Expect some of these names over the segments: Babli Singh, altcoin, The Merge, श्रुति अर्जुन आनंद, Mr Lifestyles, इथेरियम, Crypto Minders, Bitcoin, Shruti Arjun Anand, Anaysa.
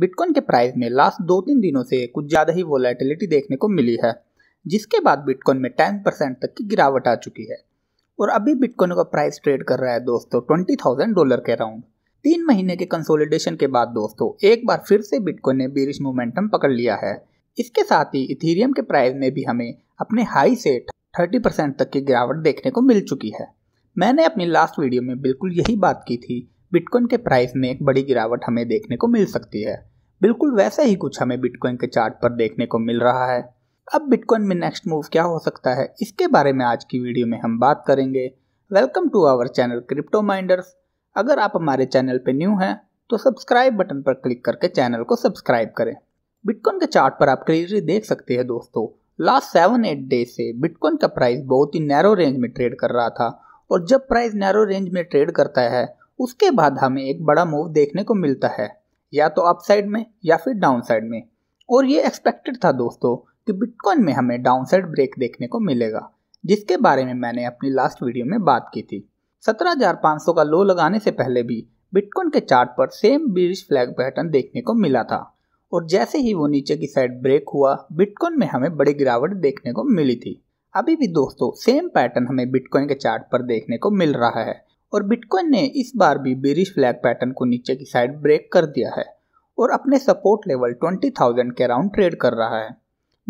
Bitcoin के price में last 2-3 दिनों से कुछ ज़्यादा ही वोलेटिलिटी देखने को मिली है, जिसके बाद बिटकॉइन में 10% तक की गिरावट आ चुकी है और अभी बिटकॉइन का प्राइस ट्रेड कर रहा है दोस्तों $20,000 के अराउंड। 3 महीने के कंसोलिडेशन के बाद दोस्तों एक बार फिर से बिटकॉइन ने बेरिश मोमेंटम पकड़ लिया है। इसके साथ ही इथेरियम के प्राइस में भी हमें अपने हाई से 30% तक की गिरावट देखने को मिल चुकी है। मैंने अपनी लास्ट वीडियो में बिल्कुल यही बात की थी, बिटकॉइन के प्राइस में एक बड़ी गिरावट हमें देखने को मिल सकती है। बिल्कुल वैसा ही कुछ हमें बिटकॉइन के चार्ट पर देखने को मिल रहा है। अब बिटकॉइन में नेक्स्ट मूव क्या हो सकता है, इसके बारे में आज की वीडियो में हम बात करेंगे। Welcome to our channel crypto minders. अगर आप हमारे चैनल पर न्यू हैं तो सब्सक्राइब बटन पर क्लिक करके चैनल को सब्सक्राइब करें। बिटकॉइन के चार्ट पर आप क्लियरली देख सकते हैं दोस्तों, लास्ट 7-8 डेज से बिटकॉइन का प्राइस बहुत ही नैरो रेंज में ट्रेड कर रहा था और जब प्राइस नैरो रेंज में ट्रेड करता है उसके बाद हमें एक बड़ा मूव देखने को मिलता है, या तो अप साइड में या फिर डाउन साइड में। और ये एक्सपेक्टेड था दोस्तों कि बिटकॉइन में हमें डाउन साइड ब्रेक देखने को मिलेगा, जिसके बारे में मैंने अपनी लास्ट वीडियो में बात की थी। 17,500 का लो लगाने से पहले भी बिटकॉइन के चार्ट पर सेम बेरिश फ्लैग पैटर्न देखने को मिला था और जैसे ही वो नीचे की साइड ब्रेक हुआ बिटकॉइन में हमें बड़ी गिरावट देखने को मिली थी। अभी भी दोस्तों सेम पैटर्न हमें बिटकॉइन के चार्ट पर देखने को मिल रहा है और बिटकॉइन ने इस बार भी बेरिश फ्लैग पैटर्न को नीचे की साइड ब्रेक कर दिया है और अपने सपोर्ट लेवल 20,000 के अराउंड ट्रेड कर रहा है।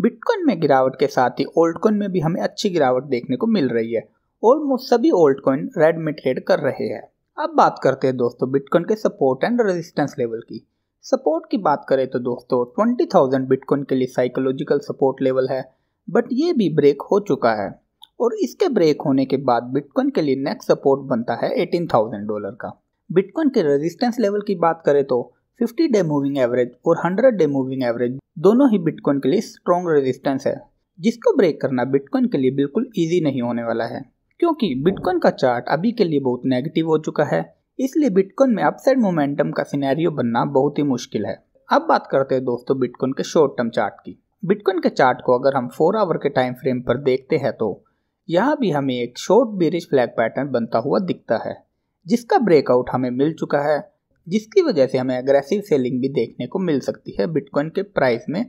बिटकॉइन में गिरावट के साथ ही ओल्ड कॉइन में भी हमें अच्छी गिरावट देखने को मिल रही है। ऑलमोस्ट सभी ओल्ड कॉइन रेड में ट्रेड कर रहे हैं। अब बात करते हैं दोस्तों बिटकॉइन के सपोर्ट एंड रेजिस्टेंस लेवल की। सपोर्ट की बात करें तो दोस्तों 20,000 बिटकॉइन के लिए साइकोलॉजिकल सपोर्ट लेवल है, बट ये भी ब्रेक हो चुका है और इसके ब्रेक होने के बाद बिटकॉइन के लिए नेक्स्ट सपोर्ट बनता है $18,000 का। बिटकॉइन के रेजिस्टेंस लेवल की बात करें तो 50 डे मूविंग एवरेज और 100 डे मूविंग एवरेज दोनों ही बिटकॉइन के लिए स्ट्रॉन्ग रेजिस्टेंस है, जिसको ब्रेक करना बिटकॉइन के लिए बिल्कुल ईजी नहीं होने वाला है, क्योंकि बिटकॉइन का चार्ट अभी के लिए बहुत नेगेटिव हो चुका है। इसलिए बिटकॉइन में अपसाइड मोमेंटम का सिनेरियो बनना बहुत ही मुश्किल है। अब बात करते हैं दोस्तों बिटकॉइन के शॉर्ट टर्म चार्ट की। बिटकॉइन के चार्ट को अगर हम 4 आवर के टाइम फ्रेम पर देखते हैं तो यहाँ भी हमें एक शॉर्ट बेरिश फ्लैग पैटर्न बनता हुआ दिखता है, जिसका ब्रेकआउट हमें मिल चुका है, जिसकी वजह से हमें अग्रेसिव सेलिंग भी देखने को मिल सकती है बिटकॉइन के प्राइस में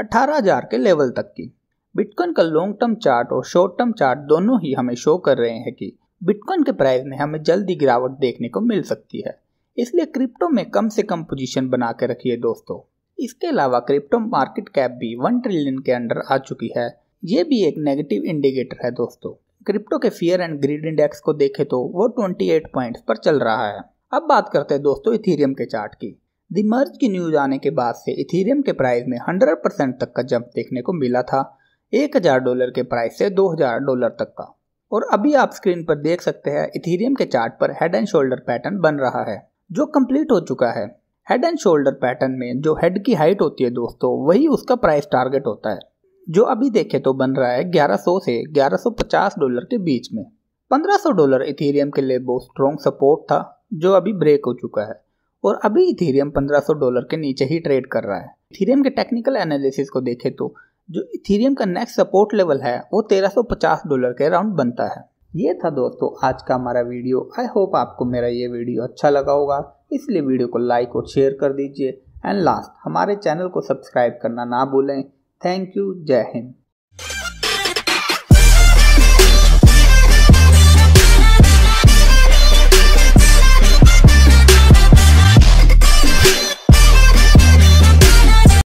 18,000 के लेवल तक की। बिटकॉइन का लॉन्ग टर्म चार्ट और शॉर्ट टर्म चार्ट दोनों ही हमें शो कर रहे हैं कि बिटकॉइन के प्राइस में हमें जल्दी गिरावट देखने को मिल सकती है। इसलिए क्रिप्टो में कम से कम पोजीशन बना के रखिए दोस्तों। इसके अलावा क्रिप्टो मार्केट कैप भी 1 ट्रिलियन के अंडर आ चुकी है, ये भी एक नेगेटिव इंडिकेटर है दोस्तों। क्रिप्टो के फियर एंड ग्रीड इंडेक्स को देखें तो वो 28 पॉइंट्स पर चल रहा है। अब बात करते हैं दोस्तों इथेरियम के चार्ट की। द मर्ज की न्यूज आने के बाद से इथेरियम के प्राइस में 100% तक का जंप देखने को मिला था, $1,000 के प्राइस से $2,000 तक का। और अभी आप स्क्रीन पर देख सकते हैं इथेरियम के चार्ट पर हेड एंड शोल्डर पैटर्न बन रहा है जो कंप्लीट हो चुका है। हेड एंड शोल्डर पैटर्न में जो हेड की हाइट होती है दोस्तों वही उसका प्राइस टारगेट होता है, जो अभी देखे तो बन रहा है 1100 से $1,150 के बीच में। $1,500 इथेरियम के लिए बहुत स्ट्रॉन्ग सपोर्ट था, जो अभी ब्रेक हो चुका है और अभी इथेरियम $1,500 के नीचे ही ट्रेड कर रहा है। इथेरियम के टेक्निकल एनालिसिस को देखें तो जो इथेरियम का नेक्स्ट सपोर्ट लेवल है वो $1,350 के अराउंड बनता है। ये था दोस्तों आज का हमारा वीडियो। आई होप आपको मेरा ये वीडियो अच्छा लगा होगा, इसलिए वीडियो को लाइक और शेयर कर दीजिए एंड लास्ट हमारे चैनल को सब्सक्राइब करना ना भूलें। Thank you. जय हिंद।